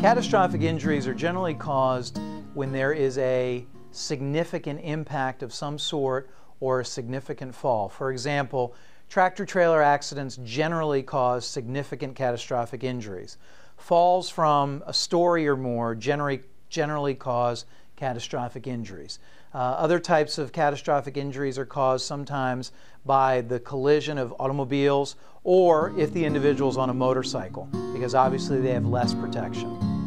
Catastrophic injuries are generally caused when there is a significant impact of some sort or a significant fall. For example, tractor-trailer accidents generally cause significant catastrophic injuries. Falls from a story or more generally cause catastrophic injuries. Other types of catastrophic injuries are caused sometimes by the collision of automobiles or if the individual's on a motorcycle, because obviously they have less protection.